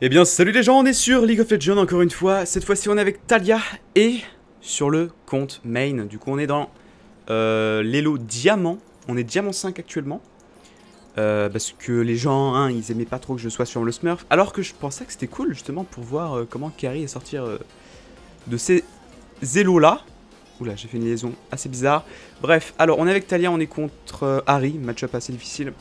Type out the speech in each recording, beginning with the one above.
Eh bien salut les gens, on est sur League of Legends encore une fois. Cette fois-ci on est avec Taliyah et sur le compte main. Du coup on est dans l'élo diamant, on est diamant 5 actuellement. Parce que les gens, hein, ils aimaient pas trop que je sois sur le smurf. Alors que je pensais que c'était cool justement pour voir comment carry est sortir de ces élos là. Oula, j'ai fait une liaison assez bizarre. Bref, alors on est avec Taliyah, on est contre Ahri, match-up assez difficile.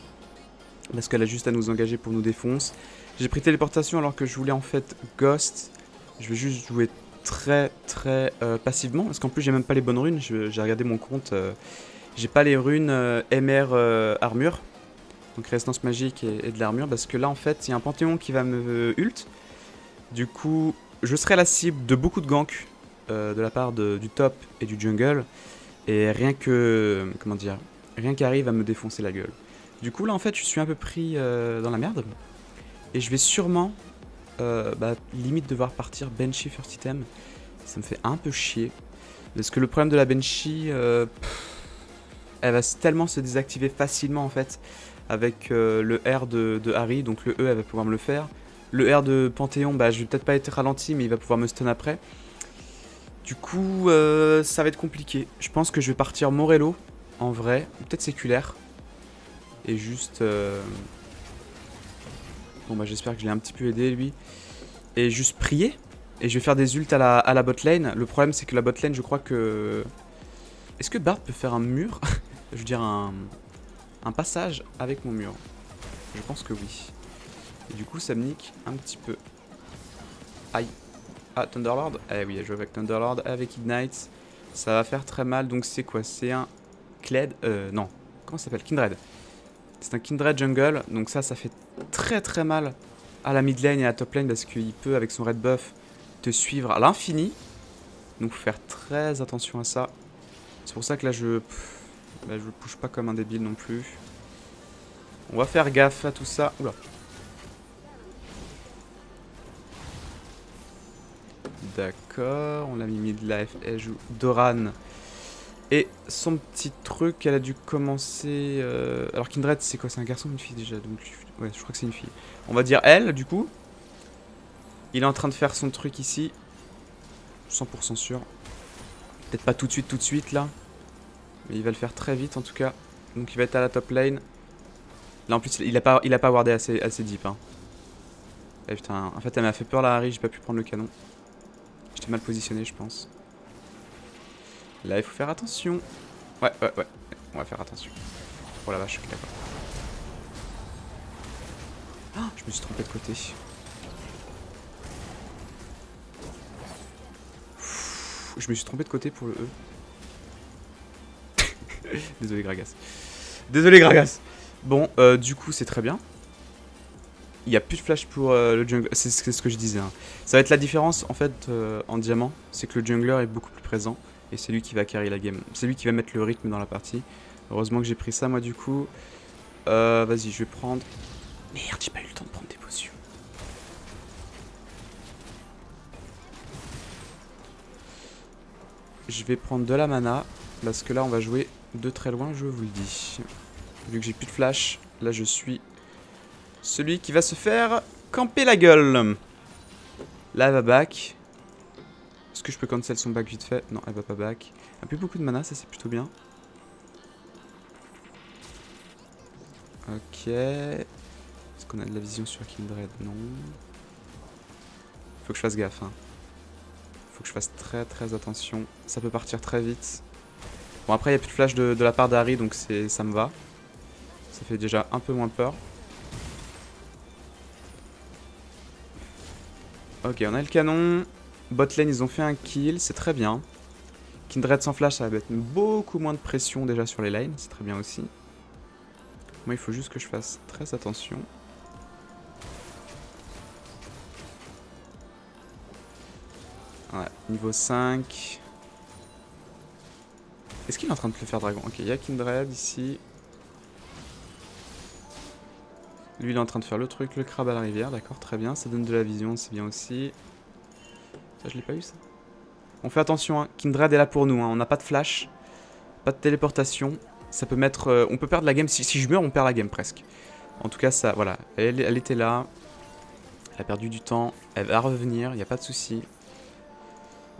Parce qu'elle a juste à nous engager pour nous défoncer. J'ai pris téléportation alors que je voulais en fait ghost. Je vais juste jouer très passivement. Parce qu'en plus j'ai même pas les bonnes runes. J'ai regardé mon compte. J'ai pas les runes MR armure. Donc résistance magique et de l'armure. Parce que là en fait il y a un Panthéon qui va me ult. Du coup je serai la cible de beaucoup de ganks. De la part du top et du jungle. Et rien que... Comment dire? Rien qu'arrive à me défoncer la gueule. Du coup là en fait je suis un peu pris dans la merde. Et je vais sûrement limite devoir partir Banshee first item. Ça me fait un peu chier. Parce que le problème de la Banshee elle va tellement se désactiver facilement en fait. Avec le R de Ahri. Donc le E elle va pouvoir me le faire. Le R de Panthéon, bah je vais peut-être pas être ralenti, mais il va pouvoir me stun après. Du coup ça va être compliqué. Je pense que je vais partir Morello en vrai. Peut-être séculaire. Et juste... Bon bah j'espère que je l'ai un petit peu aidé lui. Et juste prier. Et je vais faire des ults à la bot lane. Le problème c'est que la bot lane je crois que... Est-ce que Bard peut faire un mur? Je veux dire un passage avec mon mur. Je pense que oui. Et du coup ça me nique un petit peu. Aïe. Ah Thunderlord. Eh oui, elle joue avec Thunderlord, avec Ignite. Ça va faire très mal. Donc c'est quoi? C'est un Kled. Non. Comment ça s'appelle? Kindred. C'est un Kindred jungle, donc ça fait très mal à la mid lane et à la top lane parce qu'il peut avec son red buff te suivre à l'infini. Donc faut faire très attention à ça. C'est pour ça que là je le push pas comme un débile non plus. On va faire gaffe à tout ça. Oula. D'accord, on l'a mis mid-life, elle joue Doran. Et son petit truc, elle a dû commencer... Alors Kindred, c'est quoi? C'est un garçon ou une fille déjà? Donc, ouais, je crois que c'est une fille. On va dire elle, du coup. Il est en train de faire son truc ici. 100% sûr. Peut-être pas tout de suite, là. Mais il va le faire très vite, en tout cas. Donc il va être à la top lane. Là, en plus, il a pas wardé assez deep. Hein. Et putain, en fait, elle m'a fait peur, la Ahri. J'ai pas pu prendre le canon. J'étais mal positionné, je pense. Là, il faut faire attention. Ouais. On va faire attention. Oh la vache, d'accord. Ah, je me suis trompé de côté. Je me suis trompé de côté pour le E. Désolé, Gragas. Bon, du coup, c'est très bien. Il n'y a plus de flash pour le jungle. C'est ce que je disais. Hein. Ça va être la différence, en fait, en diamant. C'est que le jungler est beaucoup plus présent. Et c'est lui qui va carry la game. C'est lui qui va mettre le rythme dans la partie. Heureusement que j'ai pris ça, moi, du coup. Vas-y, je vais prendre... Merde, j'ai pas eu le temps de prendre des potions. Je vais prendre de la mana. Parce que là, on va jouer de très loin, je vous le dis. Vu que j'ai plus de flash, là, je suis celui qui va se faire camper la gueule. Là, elle va back. Est-ce que je peux cancel son back vite fait? Non, elle va pas back. Elle n'a plus beaucoup de mana, ça c'est plutôt bien. Ok. Est-ce qu'on a de la vision sur Kindred? Non. Faut que je fasse gaffe. Hein. Faut que je fasse très attention. Ça peut partir très vite. Bon, après, il n'y a plus de flash de la part d'Ahri, donc ça me va. Ça fait déjà un peu moins peur. Ok, on a le canon. Botlane, ils ont fait un kill, c'est très bien. Kindred sans flash, ça va mettre beaucoup moins de pression déjà sur les lanes, c'est très bien aussi. Moi, il faut juste que je fasse très attention. Ouais, niveau 5. Est-ce qu'il est en train de le faire dragon? Ok, il y a Kindred ici. Lui, il est en train de faire le truc, le crabe à la rivière, d'accord, très bien. Ça donne de la vision, c'est bien aussi. Ça, je l'ai pas eu ça. On fait attention, hein. Kindred est là pour nous, hein. On n'a pas de flash, pas de téléportation. Ça peut mettre... on peut perdre la game, si je meurs on perd la game presque. En tout cas ça, voilà, elle était là. Elle a perdu du temps. Elle va revenir, il n'y a pas de souci.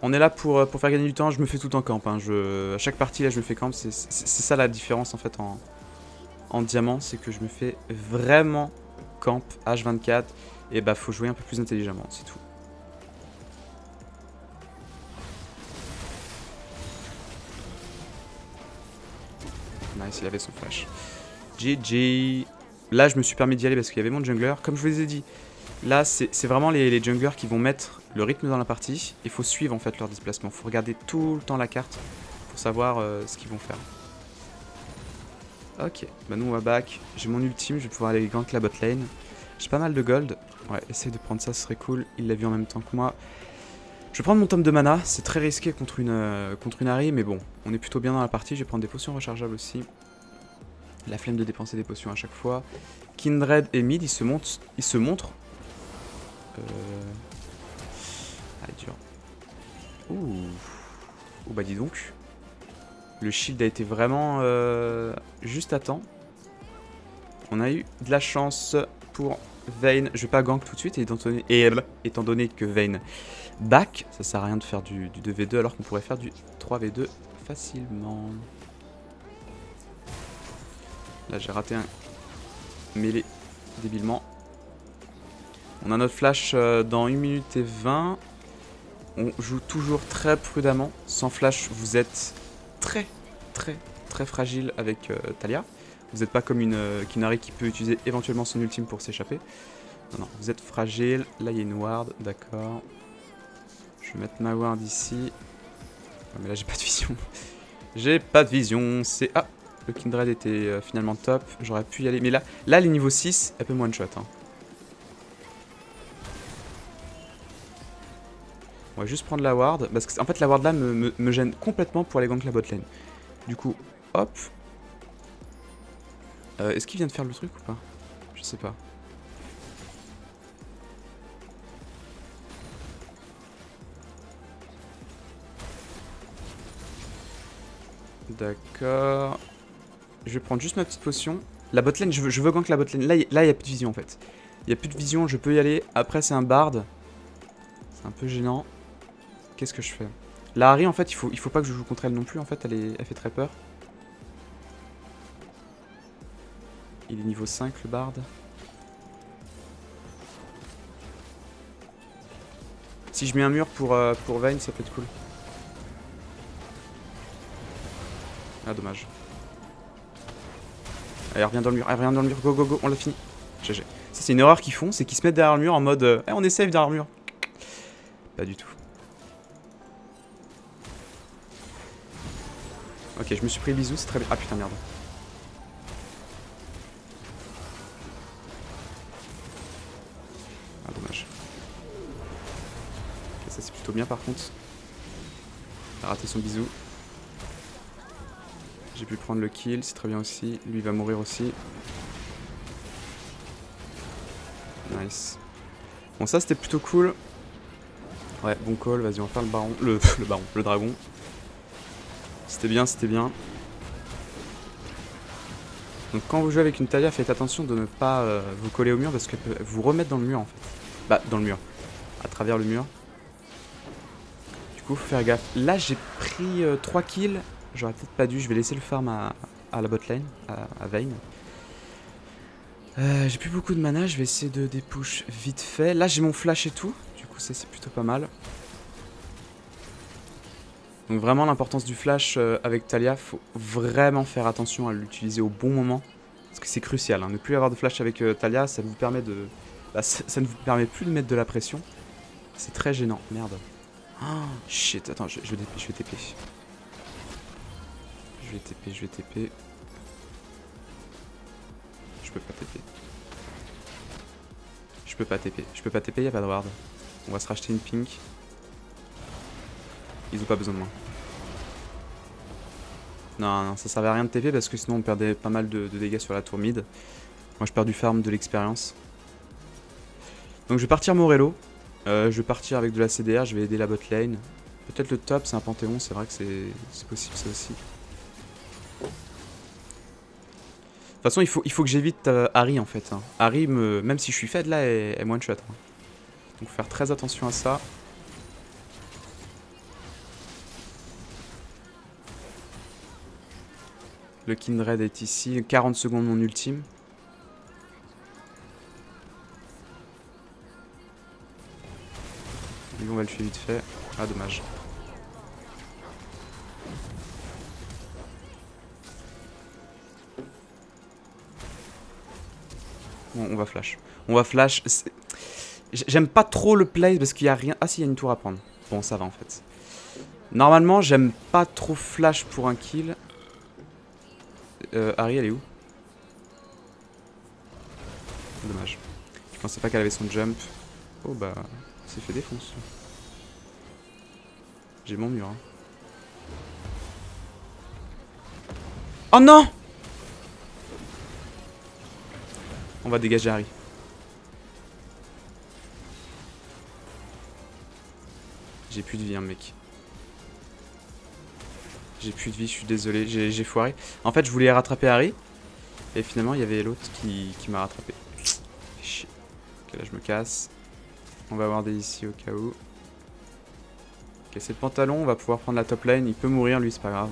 On est là pour faire gagner du temps. Je me fais tout en camp. Hein. À chaque partie, là, je me fais camp. C'est ça la différence en fait en diamant. C'est que je me fais vraiment camp H24. Et bah, faut jouer un peu plus intelligemment. C'est tout. Nice, il avait son flash. GG. Là, je me suis permis d'y aller parce qu'il y avait mon jungler. Comme je vous les ai dit, là, c'est vraiment les junglers qui vont mettre le rythme dans la partie. Il faut suivre en fait leur déplacement. Il faut regarder tout le temps la carte pour savoir ce qu'ils vont faire. Ok, bah nous on va back. J'ai mon ultime, je vais pouvoir aller gank la bot lane. J'ai pas mal de gold. Ouais, essaye de prendre ça, ce serait cool. Il l'a vu en même temps que moi. Je vais prendre mon tome de mana. C'est très risqué contre une Ahri, mais bon, on est plutôt bien dans la partie. Je vais prendre des potions rechargeables aussi. La flemme de dépenser des potions à chaque fois. Kindred et mid, ils se montrent. Ah, dur. Ouh. Oh bah dis donc. Le shield a été vraiment juste à temps. On a eu de la chance pour Vayne. Je vais pas gank tout de suite étant donné que Vayne back. Ça sert à rien de faire du 2v2 alors qu'on pourrait faire du 3v2 facilement. Là j'ai raté un mêlé débilement. On a notre flash dans 1 minute et 20. On joue toujours très prudemment. Sans flash vous êtes très fragile avec Taliyah. Vous n'êtes pas comme une Ahri qui peut utiliser éventuellement son ultime pour s'échapper. Non, non, vous êtes fragile. Là il y a une ward, d'accord. Je vais mettre ma ward ici. Oh, mais là j'ai pas de vision. J'ai pas de vision, c'est... Ah, le Kindred était finalement top. J'aurais pu y aller. Mais là les niveaux 6, elle peut me one-shot. Hein. On va juste prendre la ward. Parce que en fait la ward là me gêne complètement pour aller gank la botlane. Du coup, hop. Est-ce qu'il vient de faire le truc ou pas? Je sais pas. D'accord. Je vais prendre juste ma petite potion. La botlane, je veux gank la botlane. Là, il n'y a plus de vision en fait. Il n'y a plus de vision, je peux y aller. Après, c'est un bard. C'est un peu gênant. Qu'est-ce que je fais? La Ahri, en fait, il faut pas que je joue contre elle non plus. En fait, elle fait très peur. Il est niveau 5, le bard. Si je mets un mur pour Vayne, ça peut être cool. Ah, dommage. Allez, reviens dans le mur, go, go, go, on l'a fini. GG. Ça, c'est une erreur qu'ils font, c'est qu'ils se mettent derrière le mur en mode hey, on est safe derrière le mur. Pas du tout. Ok, je me suis pris le bisou, c'est très bien. Ah putain, merde. Ah, dommage. Okay, ça, c'est plutôt bien par contre. Il a raté son bisou. J'ai pu prendre le kill, c'est très bien aussi. Lui, il va mourir aussi. Nice. Bon, ça, c'était plutôt cool. Ouais, bon call. Vas-y, on va faire le baron. Le dragon. C'était bien, c'était bien. Donc, quand vous jouez avec une Taliyah, faites attention de ne pas vous coller au mur parce qu'elle peut vous remettre dans le mur, en fait. Bah, dans le mur. À travers le mur. Du coup, faut faire gaffe. Là, j'ai pris 3 kills. J'aurais peut-être pas dû, je vais laisser le farm à la botlane, à Vayne. J'ai plus beaucoup de mana, je vais essayer de dépush vite fait. Là j'ai mon flash et tout, du coup ça c'est plutôt pas mal. Donc vraiment l'importance du flash avec Taliyah, faut vraiment faire attention à l'utiliser au bon moment. Parce que c'est crucial, hein. Ne plus avoir de flash avec Taliyah, ça vous permet de... Bah, ça ne vous permet plus de mettre de la pression. C'est très gênant, merde. Oh, shit, attends, je vais TP. Je vais TP. Je peux pas TP, y'a pas de ward. On va se racheter une pink. Ils ont pas besoin de moi. Non, non, ça servait à rien de TP parce que sinon on perdait pas mal de dégâts sur la tour mid. Moi je perds du farm, de l'expérience. Donc je vais partir Morello. Je vais partir avec de la CDR, je vais aider la bot lane. Peut-être le top, c'est un Panthéon, c'est vrai que c'est possible ça aussi. De toute façon, il faut que j'évite Ahri en fait. Ahri, même si je suis fed là, elle one-shot. Donc faire très attention à ça. Le Kindred est ici. 40 secondes mon ultime. Lui on va le tuer vite fait. Ah dommage. Bon, on va flash. On va flash. J'aime pas trop le play parce qu'il n'y a rien... Ah si, il y a une tour à prendre. Bon, ça va en fait. Normalement, j'aime pas trop flash pour un kill. Ahri, elle est où? Dommage. Je pensais pas qu'elle avait son jump. Oh bah, c'est fait défoncer. J'ai mon mur. Hein. Oh non! On va dégager Ahri. J'ai plus de vie, hein, mec. J'ai plus de vie, je suis désolé, j'ai foiré. En fait, je voulais rattraper Ahri. Et finalement, il y avait l'autre qui m'a rattrapé. Chier. Ok, là, je me casse. On va avoir des ici au cas où. Ok, c'est le pantalon, on va pouvoir prendre la top lane. Il peut mourir, lui, c'est pas grave.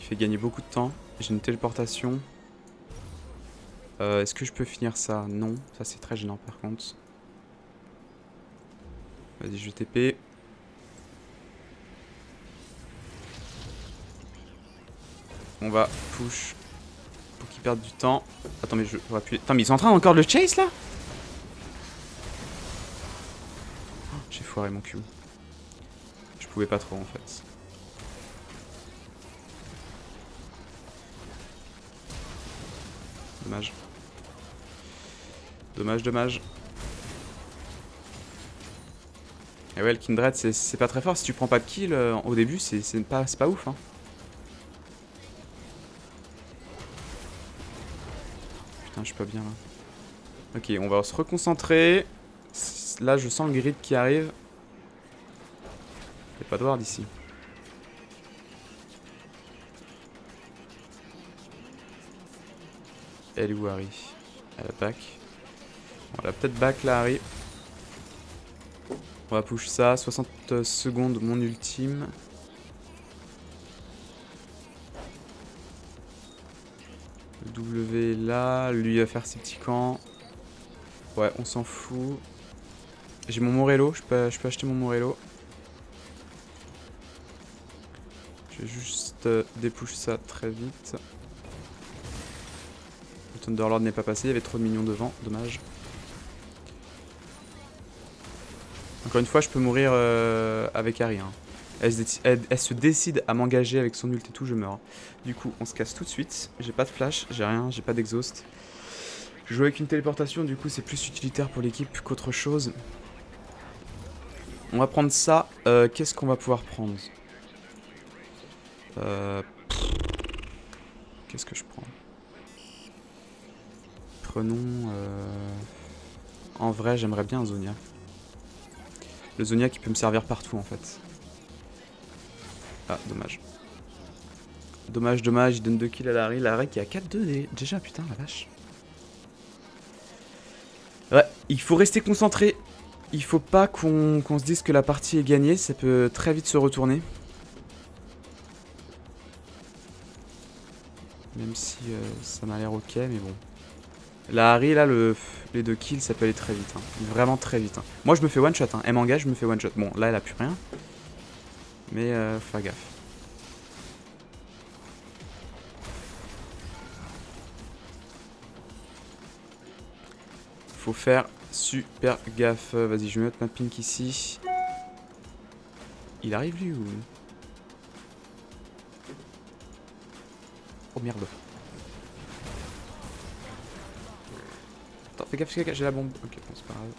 Il fait gagner beaucoup de temps. J'ai une téléportation. Est-ce que je peux finir ça? Non, ça c'est très gênant par contre. Vas-y, je TP. On va push pour qu'ils perdent du temps. Attends, mais je vais appuyer. Attends, mais ils sont en train encore de le chase là? Oh, j'ai foiré mon cul. Je pouvais pas trop en fait. Dommage. Dommage, dommage. Et ouais, le Kindred, c'est pas très fort. Si tu prends pas de kill au début, c'est pas ouf. Hein. Putain, je suis pas bien là. Ok, on va se reconcentrer. Là, je sens le grid qui arrive. Il n'y a pas de ward ici. Elle est où Ahri? Elle a back. On a peut-être back là Ahri. On va push ça, 60 secondes mon ultime. Le W est là, lui va faire ses petits camps. Ouais, on s'en fout. J'ai mon Morello, je peux acheter mon Morello. Je vais juste dépush ça très vite. Le Thunderlord n'est pas passé, il y avait trop de minions devant, dommage. Encore une fois, je peux mourir avec Ahri. Hein. Elle se décide à m'engager avec son ult et tout, je meurs. Du coup, on se casse tout de suite. J'ai pas de flash, j'ai rien, j'ai pas d'exhaust. Je joue avec une téléportation, du coup, c'est plus utilitaire pour l'équipe qu'autre chose. On va prendre ça. Qu'est-ce qu'on va pouvoir prendre? Qu'est-ce que je prends? Prenons... En vrai, j'aimerais bien un Zhonya. Le Zhonya qui peut me servir partout en fait. Ah, dommage. Dommage, dommage, il donne 2 kills à Ahri. Ahri qui a 4-2 déjà, putain, la vache. Ouais, il faut rester concentré. Il faut pas qu'on se dise que la partie est gagnée. Ça peut très vite se retourner. Même si ça m'a l'air ok, mais bon. La Ahri, là, les 2 kills, ça peut aller très vite. Hein. Vraiment très vite. Hein. Moi, je me fais one shot. Hein. Elle m'engage, je me fais one shot. Bon, là, elle a plus rien. Mais, faut faire gaffe. Faut faire super gaffe. Vas-y, je vais mettre ma pink ici. Il arrive, lui, ou... Oh, merde. Attends, fais gaffe, j'ai la bombe. Ok, bon, c'est pas grave.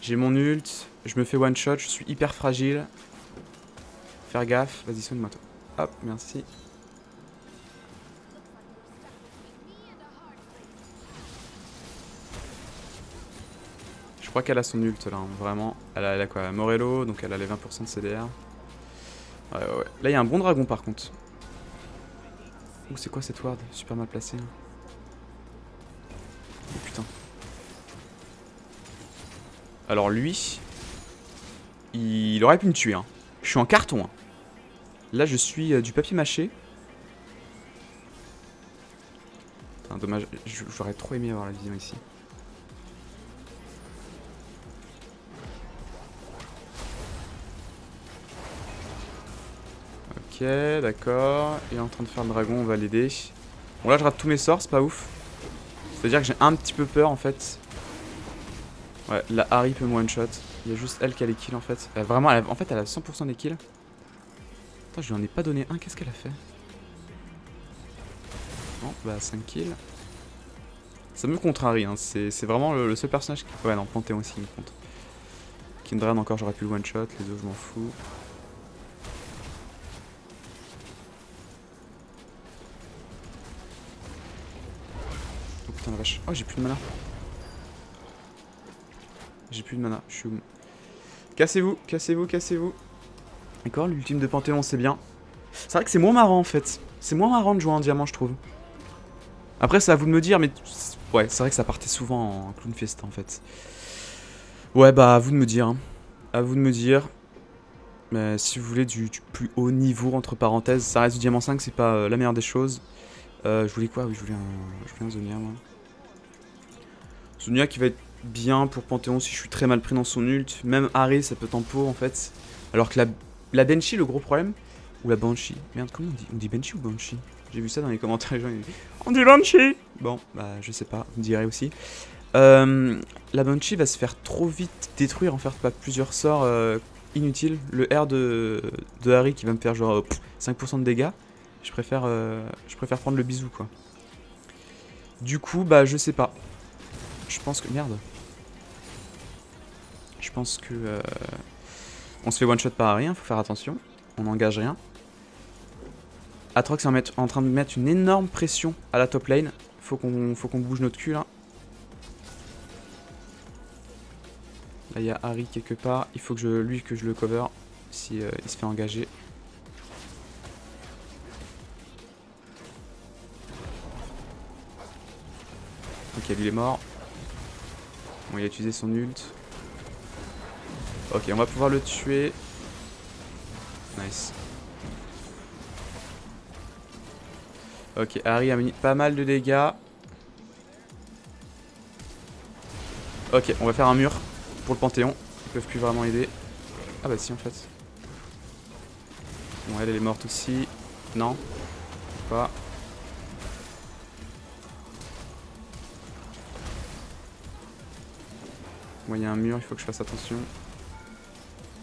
J'ai mon ult, je me fais one shot, je suis hyper fragile. Faire gaffe, vas-y, soigne-moi toi. Hop, merci. Je crois qu'elle a son ult là, hein. Vraiment. Elle a quoi? Morello, donc elle a les 20% de CDR. Ouais. Là, il y a un bon dragon par contre. Ouh, c'est quoi cette ward? Super mal placée. Hein. Oh putain. Alors lui, il aurait pu me tuer. Hein. Je suis en carton. Hein. Là, je suis du papier mâché. Putain, dommage. J'aurais trop aimé avoir la vision ici. Ok, d'accord. Il est en train de faire le dragon, on va l'aider. Bon, là, je rate tous mes sorts, c'est pas ouf. C'est-à-dire que j'ai un petit peu peur, en fait. Ouais, la Ahri peut me one-shot. Il y a juste elle qui a les kills, en fait. Vraiment, en fait, elle a 100% des kills. Attends, je lui en ai pas donné un. Qu'est-ce qu'elle a fait? Bon, bah, 5 kills. Ça me contrarie, hein. C'est vraiment le seul personnage qui... Ouais, non, Panthéon aussi, il me contre. Kindred, encore, j'aurais pu le one-shot. Les autres, je m'en fous. Putain la vache. Oh, j'ai plus de mana. J'ai plus de mana. Je suis où? Cassez-vous, cassez-vous, cassez-vous. D'accord, l'ultime de Panthéon, c'est bien. C'est vrai que c'est moins marrant en fait. C'est moins marrant de jouer en diamant, je trouve. Après, c'est à vous de me dire, mais. Ouais, c'est vrai que ça partait souvent en clown fiesta en fait. Ouais, bah, à vous de me dire. Hein. À vous de me dire. Mais si vous voulez du plus haut niveau, entre parenthèses, ça reste du diamant 5, c'est pas la meilleure des choses. Je voulais quoi? Oui, je voulais un Zhonya, moi. Zhonya qui va être bien pour Panthéon si je suis très mal pris dans son ult. Même Ahri, ça peut tempo, en fait. Alors que la Banshee, le gros problème... Ou la Banshee. Merde, comment on dit? On dit Banshee ou Banshee? J'ai vu ça dans les commentaires, les gens, ils disent, on dit Banshee! Bon, bah, je sais pas, vous me direz aussi. La Banshee va se faire trop vite détruire, en faire pas plusieurs sorts inutiles. Le R de Ahri qui va me faire, genre, 5% de dégâts. Je préfère prendre le bisou, quoi. Du coup, bah, je sais pas. Je pense que... Merde. Je pense que... On se fait one-shot par rien, faut faire attention. On n'engage rien. Atrox est en train de mettre une énorme pression à la top lane. Faut qu'on bouge notre cul, là. Là, il y a Ahri quelque part. Il faut que je le cover si il se fait engager. Ok, lui il est mort. Bon, il a utilisé son ult. Ok, on va pouvoir le tuer. Nice. Ok, Ahri a mis pas mal de dégâts. Ok, on va faire un mur pour le Panthéon. Ils peuvent plus vraiment aider. Ah bah si en fait. Bon, elle est morte aussi. Non. Pas. Moi, il y a un mur, il faut que je fasse attention.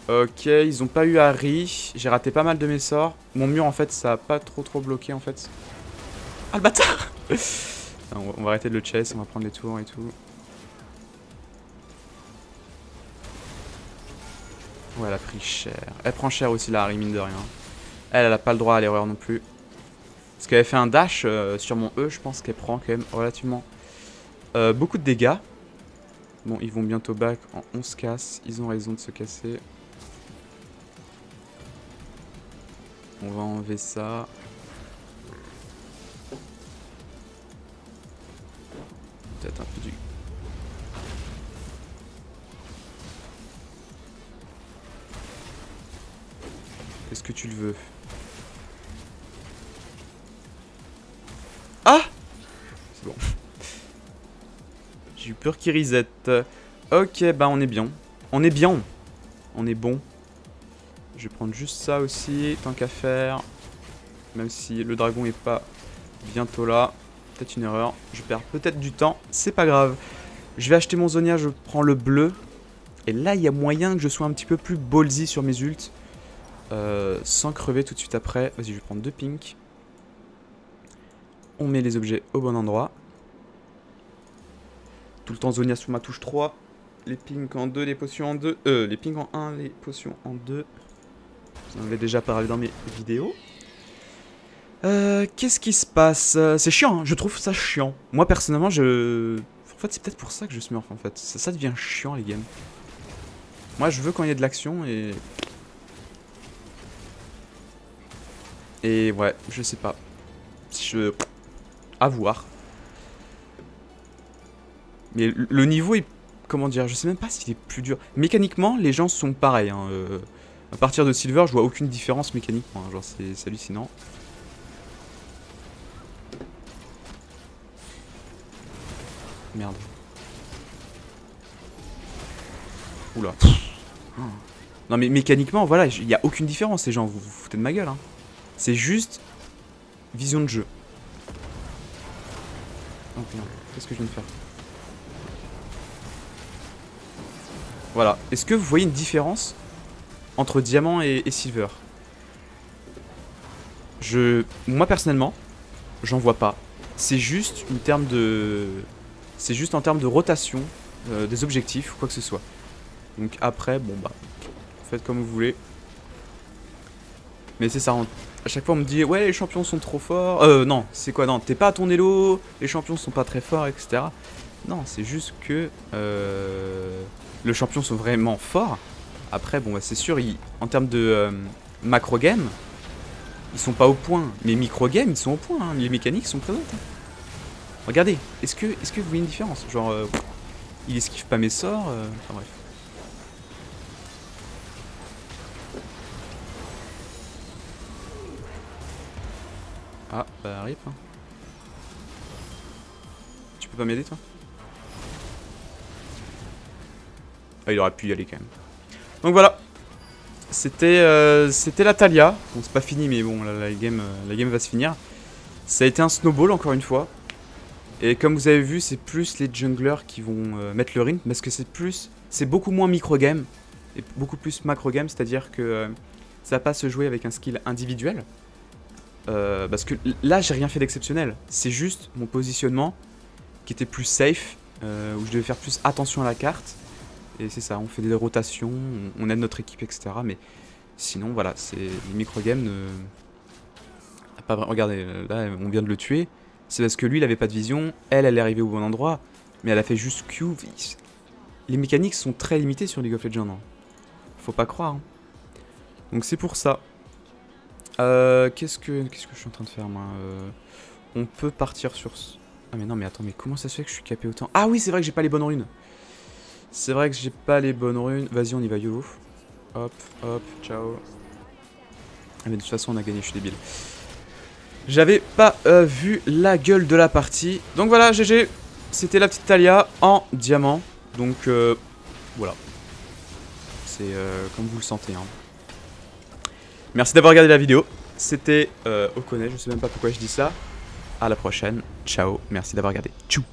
Ok, ils ont pas eu Ahri. J'ai raté pas mal de mes sorts. Mon mur, en fait, ça a pas trop bloqué, en fait. Ah, le bâtard! On va arrêter de le chase, on va prendre les tours et tout. Ouais, elle a pris cher. Elle prend cher aussi, la Ahri, mine de rien. Elle a pas le droit à l'erreur non plus. Parce qu'elle fait un dash sur mon E, je pense qu'elle prend quand même relativement beaucoup de dégâts. Bon, ils vont bientôt back, on se casse, ils ont raison de se casser. On va enlever ça. Peut-être un peu du... Est-ce que tu le veux? Ah! C'est bon. J'ai eu peur qu'il reset. Ok, bah on est bien. On est bien. On est bon. Je vais prendre juste ça aussi, tant qu'à faire. Même si le dragon est pas bientôt là. Peut-être une erreur. Je perds peut-être du temps. C'est pas grave. Je vais acheter mon Zhonya, je prends le bleu. Et là, il y a moyen que je sois un petit peu plus ballsy sur mes ults. Sans crever tout de suite après. Vas-y, je vais prendre 2 pinks. On met les objets au bon endroit. Tout le temps Zhonya sur ma touche 3. Les pings en 2, les potions en 2. Les pings en 1, les potions en 2. Vous en avez déjà parlé dans mes vidéos. Qu'est-ce qui se passe? C'est chiant, hein, je trouve ça chiant. Moi personnellement, En fait, c'est peut-être pour ça que je smurf en fait. Ça devient chiant les games. Moi, je veux quand il y a de l'action et. Et ouais, je sais pas. À voir. Mais le niveau est Comment dire, je sais même pas s'il est plus dur. Mécaniquement, les gens sont pareils. Hein, à partir de Silver, je vois aucune différence mécaniquement. Hein, genre, c'est hallucinant. Merde. Oula. Non mais mécaniquement, voilà, il n'y a aucune différence. Les gens, vous vous foutez de ma gueule. Hein. C'est juste vision de jeu. Oh merde, qu'est-ce que je viens de faire? Voilà. Est-ce que vous voyez une différence entre diamant et silver? Moi personnellement, j'en vois pas. C'est juste une terme de... C'est juste en termes de rotation des objectifs ou quoi que ce soit. Donc après, bon bah, faites comme vous voulez. Mais c'est ça, à chaque fois on me dit, ouais les champions sont trop forts. Non, c'est quoi, non, t'es pas à ton elo, les champions sont pas très forts, etc. Non, c'est juste que les champions sont vraiment forts. Après, bon bah c'est sûr, en termes de macro game, ils sont pas au point. Mais micro game, ils sont au point, hein. Les mécaniques sont présentes. Hein. Regardez, est-ce que vous voyez une différence? Genre, il esquive pas mes sorts, enfin bref. Ah, bah rip. Hein. Tu peux pas m'aider, toi? Ah, il aurait pu y aller quand même. Donc voilà. C'était la Taliyah. Bon, c'est pas fini, mais bon, la game va se finir. Ça a été un snowball, encore une fois. Et comme vous avez vu, c'est plus les junglers qui vont mettre le rythme, parce que c'est beaucoup moins micro-game, et beaucoup plus macro-game, c'est-à-dire que ça va pas se jouer avec un skill individuel. Parce que là, j'ai rien fait d'exceptionnel, c'est juste mon positionnement qui était plus safe, où je devais faire plus attention à la carte, et c'est ça, on fait des rotations, on aide notre équipe, etc. Mais sinon, voilà, c'est les micro-game ne... Regardez, là, on vient de le tuer. C'est parce que lui, il avait pas de vision, elle est arrivée au bon endroit, mais elle a fait juste Q. Les mécaniques sont très limitées sur League of Legends, hein. Faut pas croire. Hein. Donc c'est pour ça. Qu'est-ce que je suis en train de faire, moi? On peut partir sur... Ah mais non, mais attends, mais comment ça se fait que je suis capé autant? Ah oui, c'est vrai que j'ai pas les bonnes runes. C'est vrai que j'ai pas les bonnes runes. Vas-y, on y va, YOLO. Hop, hop, ciao. Ah mais de toute façon, on a gagné, je suis débile. J'avais pas vu la gueule de la partie. Donc voilà, GG. C'était la petite Taliyah en diamant. Donc voilà. C'est comme vous le sentez. Hein. Merci d'avoir regardé la vidéo. C'était Okonaye, je sais même pas pourquoi je dis ça. À la prochaine. Ciao. Merci d'avoir regardé. Tchou.